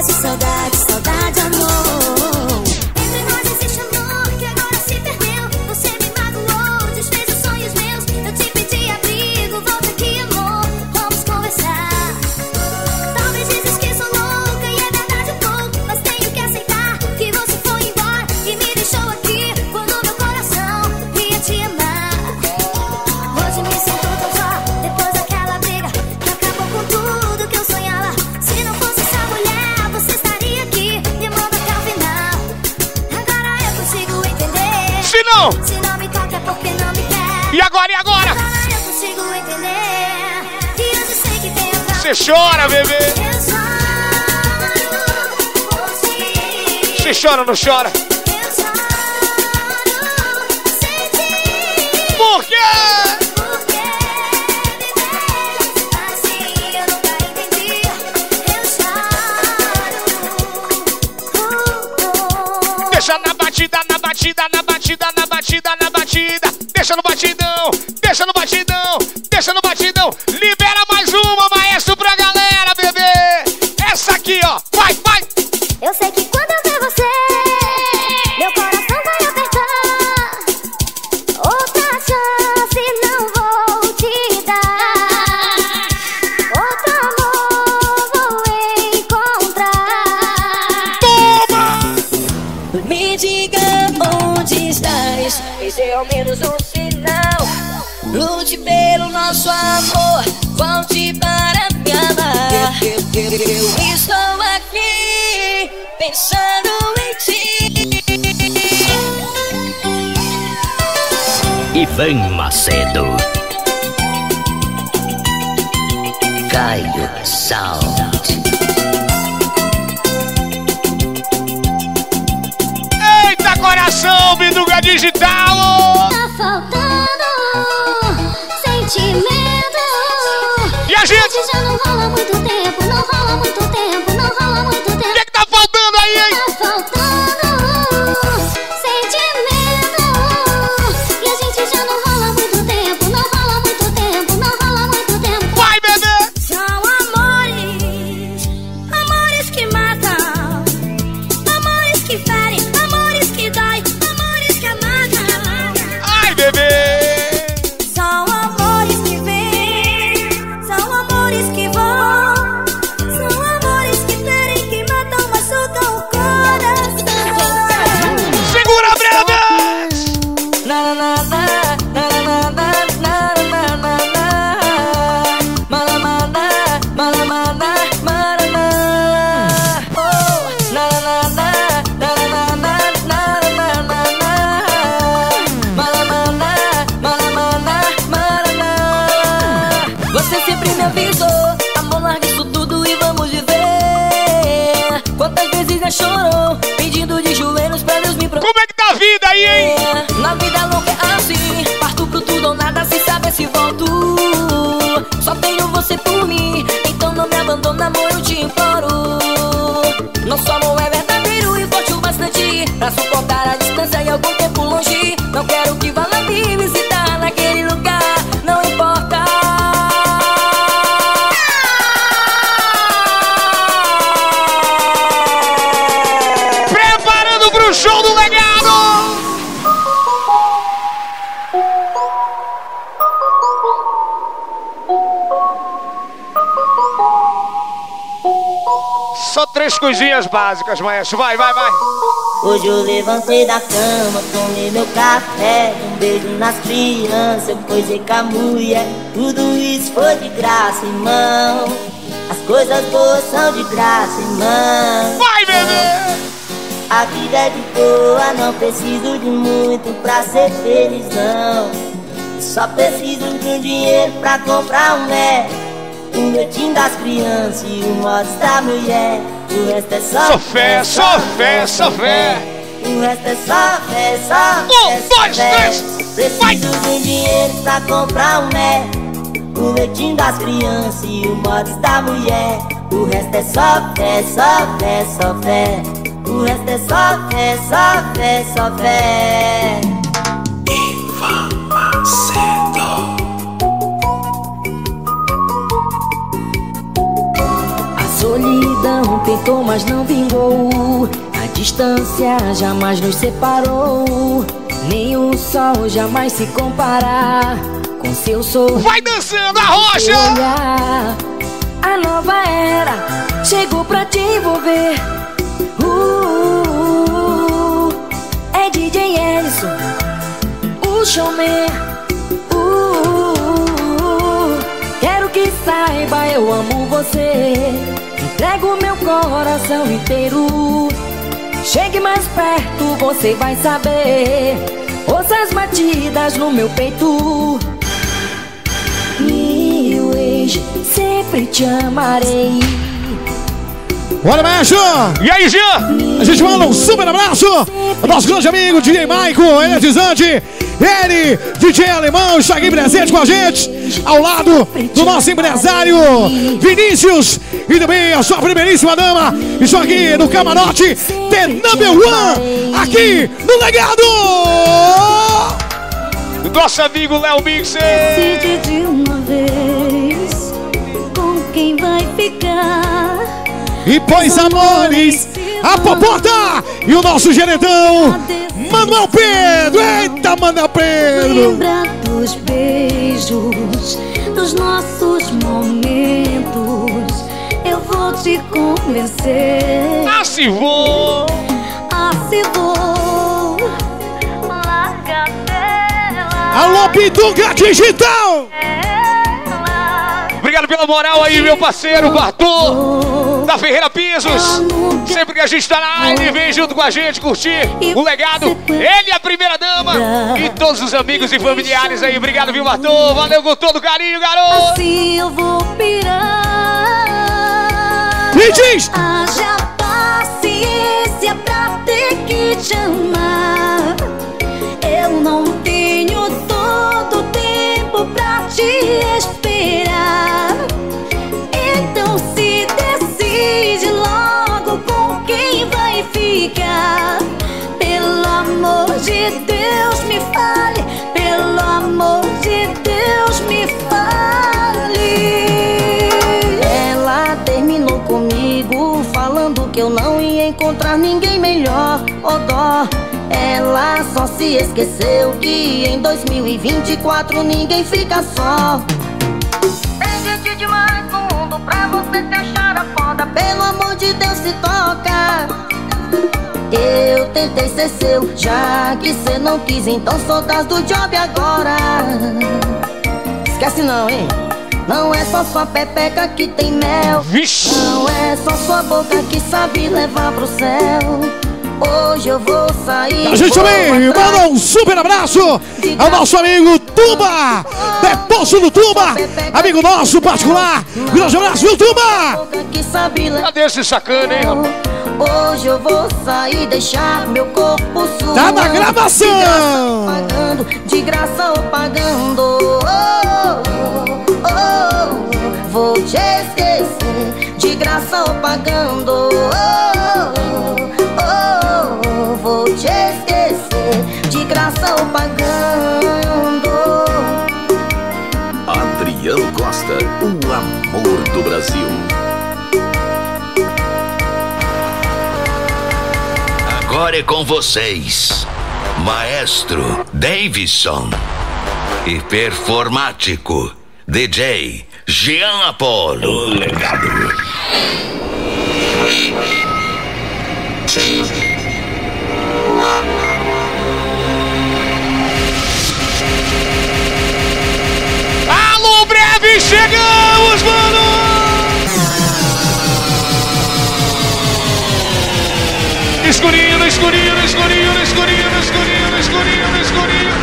essa saudade, saudade, amor. Entre nós existe amor que agora se perdeu. Você me magoou, desfez os sonhos meus. Eu te pedi abrigo, volta aqui, amor. Vamos conversar. Talvez dizes que sou louca e é verdade um pouco, mas tenho que aceitar que você foi embora e me deixou aqui. Se não me toca porque não me quer. E agora, e agora? Agora eu consigo entender. E eu sei que tem outra. Você chora, bebê. Eu choro por ti. Você chora ou não chora? Eu choro sem ti. Por quê? Porque viver assim eu nunca entendi. Eu choro. Deixa na batida, na batida, na batida, na batida, na batida. Deixa no batidão, deixa no batidão, deixa no batidão. Libera mais uma, maestro, pra galera, bebê. Essa aqui, ó, vai, vai. Eu sei que quando eu ver você, meu coração vai apertar. Outra chance não vou te dar. Outro amor vou encontrar. Toma! Me diga onde estás, me dê ao menos um sinal. Lute pelo nosso amor, volte para me amar. Eu estou aqui, pensando em ti. Ivan Macedo, Caio Saldi. Coração, Pinduca Digital! Tá faltando sentimento. E a gente? Já não rola muito tempo, não rola muito tempo, não rola muito tempo. O que tá faltando aí, hein? Tá faltando sentimento. E a gente já não rola muito tempo, não rola muito tempo, não rola muito tempo. Vai, bebê! São amores, amores que matam, amores que ferem. São amores que vêm, são amores que vão, são amores que ferem, que matam, mas soltam o coração. Segura a breve! Na na na na na na na na na. Malamana, malamana, malamana. Oh, na na na na na na. Chorou, pedindo de joelhos pra Deus me proteger. Como é que tá a vida aí, hein? Na vida louca é assim, parto pro tudo ou nada sem saber se volto. Só tenho você por mim, então não me abandona, amor, eu te imploro. Nosso amor é verdadeiro e forte o bastante pra suportar a distância e algum tempo longe. Não quero que vá lá me visitar naquele lugar, não importa. Preparando pro show do legado! Só três coisinhas básicas, maestro. Vai, vai, vai. Hoje eu levantei da cama, tomei meu café, um beijo nas crianças, eu coisei com a mulher. Tudo isso foi de graça, irmão. As coisas boas são de graça, irmão. Vai, bebê! A vida é de boa, não preciso de muito pra ser feliz, não. Só preciso de um dinheiro pra comprar um mel, um netinho das crianças e um moço da mulher. O resto é só fé, só fé, só fé. O resto é só fé, só fé. Um, dois, três, vai! Preciso de um dinheiro pra comprar um mel, um netinho das crianças e um moço da mulher. O resto é só fé, só fé, só fé. O resto é só fé, só fé, só fé. Ivan Macedo. Solidão tentou, mas não vingou. A distância jamais nos separou. Nem o sol jamais se comparar com seu sorriso. Vai dançando a rocha! A nova era chegou pra te envolver. É DJ Ellison, o showman. Quero que saiba, eu amo você. Entrego meu coração inteiro. Chegue mais perto, você vai saber. Forças batidas no meu peito. Meu ex, sempre te amarei. Olha, Maestro! E aí, Jean? A gente manda um super abraço ao nosso grande amigo DJ Maicon, energizante. Ele, DJ Alemão, está aqui presente com a gente, ao lado do nosso empresário Vinícius e também a sua primeiríssima dama. Estou aqui no camarote The Number One, aqui no legado! Nosso amigo Léo Mixer! Decide de uma vez com quem vai ficar. E pois amores, a popota e o nosso geretão Manuel Pedro, eita Manuel Pedro. Lembra dos beijos, dos nossos momentos. Eu vou te convencer. Ah, se vou, ah, se vou. Larga dela. Alô, Pinduca Digital. Obrigado pela moral aí, meu parceiro Bartô da Ferreira Pisos. Sempre que a gente tá na live, vem junto com a gente curtir o legado. Ele, a primeira dama e todos os amigos e familiares aí. Obrigado, viu, Bartô? Valeu com todo carinho, garoto. Assim eu vou pirar. Me diz! Haja paciência pra ter que te amar. Eu não tenho todo o tempo pra te esperar. Então se decide logo com quem vai ficar. Pelo amor de Deus me fale, pelo amor de Deus me fale. Ela terminou comigo falando que eu não ia encontrar ninguém melhor, oh dó. Ela só se esqueceu que em 2024 ninguém fica só. Demais no mundo pra você se achar a foda. Pelo amor de Deus se toca. Eu tentei ser seu, já que cê não quis, então sou das do job agora. Esquece não, hein? Não é só sua pepeca que tem mel. Vixe. Não é só sua boca que sabe levar pro céu. Hoje eu vou sair. A gente também manda um super abraço ao nosso amigo Tuba, depósito do Tuba, amigo nosso particular. Grande abraço, viu, Tuba? Cadê esse sacana, hein, rapaz? Hoje eu vou sair, deixar meu corpo suando. Tá na gravação! De graça ou pagando, oh, vou te esquecer. De graça ou pagando, oh, vou te esquecer. De graça ou pagando. Adriano Costa, o amor do Brasil. Agora é com vocês, Maestro Deyvison e performático DJ Jean Apollo. O legado. Alô, breve chegamos, mano! Escurinho, no escurinho, no escurinho, no escurinho, no escurinho, no escurinho, no escurinho.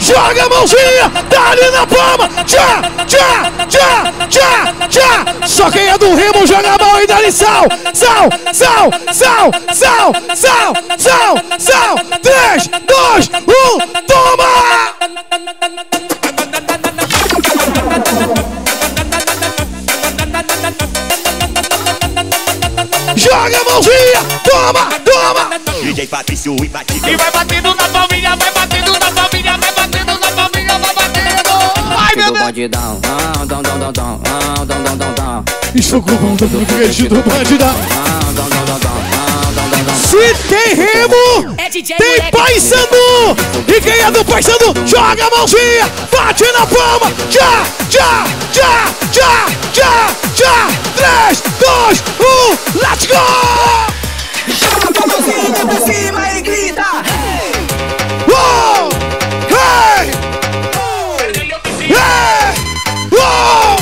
Joga a mãozinha, tá ali na palma. Tchá, tchá, tchá, tchá, tchá. Só quem é do remo joga a mão e dá-lhe sal. Sal, sal, sal, sal, sal, sal, sal. 3, 2, 1, toma! Joga a mãozinha, toma, toma! DJ Patrício e batida. E vai batendo na palminha, vai batendo na palminha, vai batendo na palminha, vai batendo. Vai, meu Deus! Bandidão, dão, dão, dão, dão, dão, dão, dão, dão. Estou com o bandido, bandidão. Se tem remo, tem Paysandu. E quem é do Paysandu, joga a mãozinha, bate na palma. Já, já, já, já, já, já. 3, 2, 1, let's go! Joga a mãozinha pra cima e grita. Uou! Hey! Hey! Uou!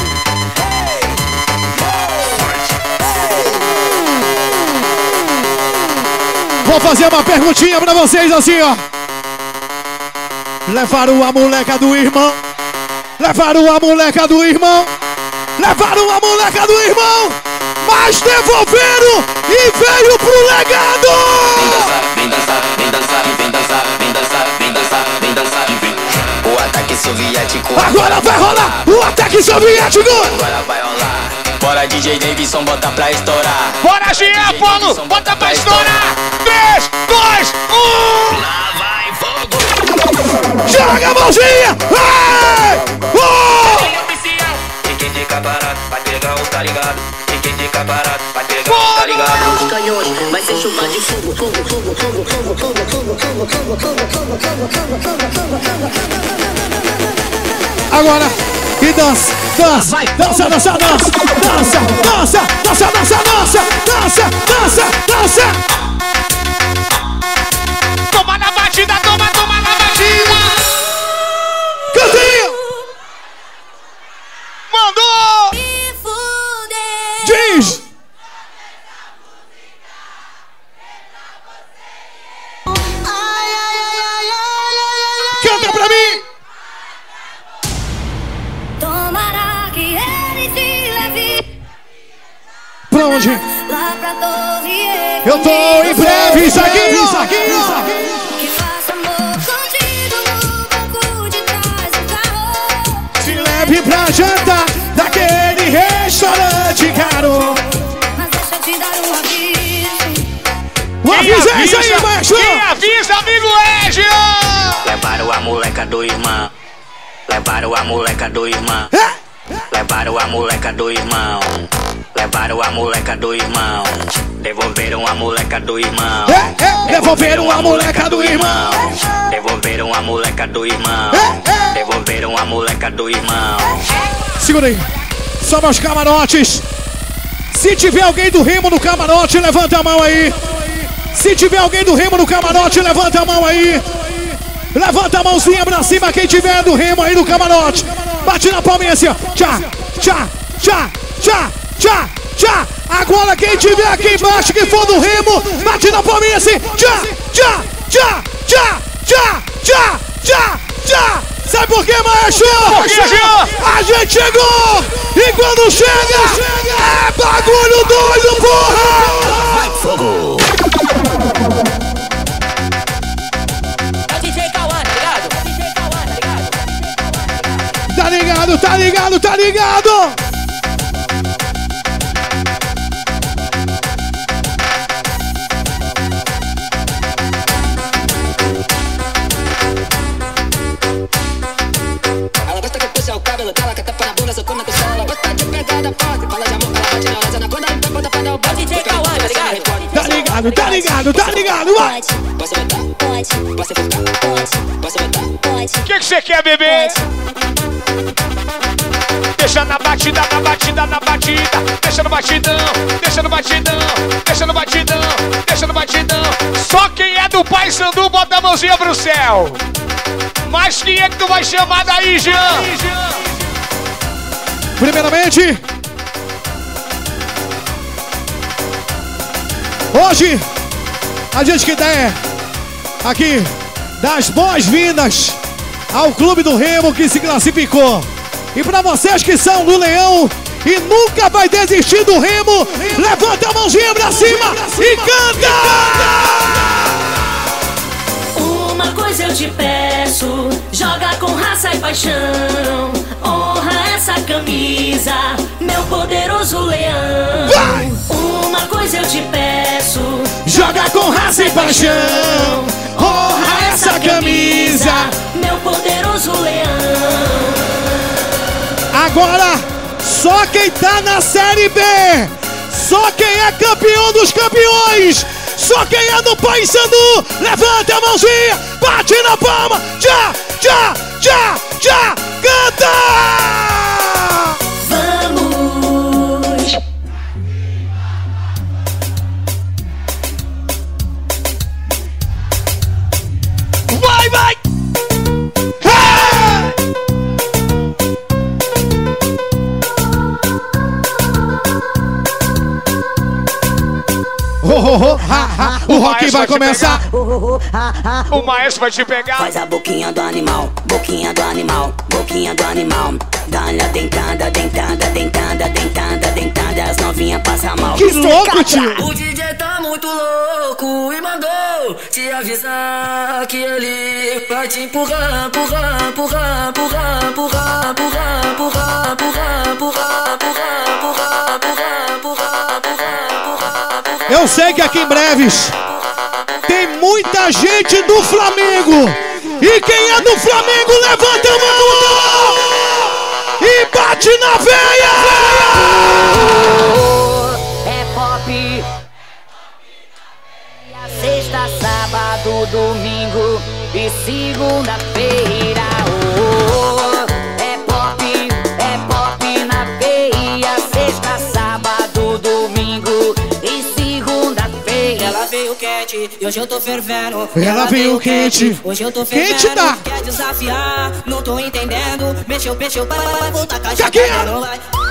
Vou fazer uma perguntinha pra vocês assim, ó. Levaram a moleca do irmão. Levaram a moleca do irmão. Levaram a moleca do irmão, mas devolveram e veio pro legado! Vem dançar, vem dançar, vem dançar, vem dançar, vem dançar, vem dançar, vem dançar, vem. O ataque soviético. Agora vai rolar o ataque soviético! Agora vai rolar. Bora DJ Deyvison, bota pra estourar. Bora DJ Apollo, bota pra estourar. 3, 2, 1. Lá vai fogo! Joga a mãozinha! Ai! Oh! Tem que ficar barato, vai pegar um, tá ligado? Tem que ficar barato, vai pegar um, tá ligado? Os canhões, vai ser chuva de fogo, fogo, fogo, fogo, fogo, fogo, fogo, fogo, fogo, fogo, fogo, fogo, fogo, fogo. Agora, e dança, dança, dança, dança, dança, dança, dança, dança, dança, dança, dança, dança, dança. Toma na batida, toma, toma na batida. Cantinho. Mandou! Me fudeu! Diz! Ai, ai, ai, ai, ai, ai, ai. Canta pra mim! Tomará que ele te leve. Pra onde? Lá pra torre. Eu tô em breve, isso aqui, isso aqui, isso aqui. E pra jantar daquele restaurante caro. Mas deixa eu te dar um aviso. Um aviso é isso aí, maestro. Quem avisa, amigo Égio? Levaram a moleca do irmão. Levaram a moleca do irmão. Levaram a moleca do irmão. Levaram a moleca do irmão. Devolveram a moleca do irmão. Devolveram a moleca do irmão. Devolveram a moleca do irmão. Devolveram a moleca do irmão. Segura aí. Só nos camarotes. Se tiver alguém do remo no camarote, levanta a mão aí. Se tiver alguém do remo no camarote, levanta a mão aí. Levanta a mãozinha pra cima quem tiver do remo aí no camarote. Bate na palminha assim, ó. Tchá, tchá, tchá, tchá, tchá, tchá. Agora quem tiver aqui embaixo que for do remo, bate na palminha assim. Tchá, tchá, tchá, tchá, tchá, tchá, tchá, tchá. Sabe por quê, maestro? A gente chegou! E quando chega... É bagulho doido, porra! Vai fogo! É o DJ Cauã, tá ligado? É o DJ Cauã, tá ligado? Tá ligado, tá ligado, tá ligado! Tá ligado, tá ligado, vai! Que você quer, bebê? Deixa na batida, na batida, na batida. Deixa no batidão, deixa no batidão. Deixa no batidão, deixa no batidão. Só quem é do Paysandu bota a mãozinha pro céu. Mas quem é que tu vai chamar daí, Jean? Primeiramente... hoje, a gente que der aqui das boas-vindas ao Clube do Remo que se classificou. E pra vocês que são do Leão e nunca vai desistir do Remo, levanta a mãozinha pra cima e canta! Uma coisa eu te peço, joga com raça e paixão. Honra essa camisa, meu poderoso Leão. Vai! Uma coisa eu te peço, joga com raça e paixão. Honra essa camisa, meu poderoso Leão. Agora, só quem tá na Série B, só quem é campeão dos campeões, só quem é do Paysandu, levanta a mãozinha, bate na palma, já, já, já, já, canta! O rock vai começar. O maestro vai te pegar. Faz a boquinha do animal, boquinha do animal, boquinha do animal. Dá-lhe a dentada, dentada, dentada, dentada, dentada. As novinhas passam mal. Que louco, tio! O DJ tá muito louco e mandou te avisar que ele vai te empurrar, empurrar, empurrar, empurrar, empurrar, empurrar, empurrar, empurrar, empurrar, empurrar, empurrar, empurrar, empurrar. Eu sei que aqui em breves tem muita gente do Flamengo. E quem é do Flamengo, levanta a mão e bate na veia! É pop. Sexta, sábado, domingo e segunda-feira. É pop, é pop na veia. Sexta, sábado, domingo e segunda-feira. Ela veio quente e hoje eu tô fervendo. Ela veio quente, hoje eu tô fervendo. Quente tá? Quer desafiar? Não tô entendendo. Mexeu, mexeu, para voltar, caixa, não vai.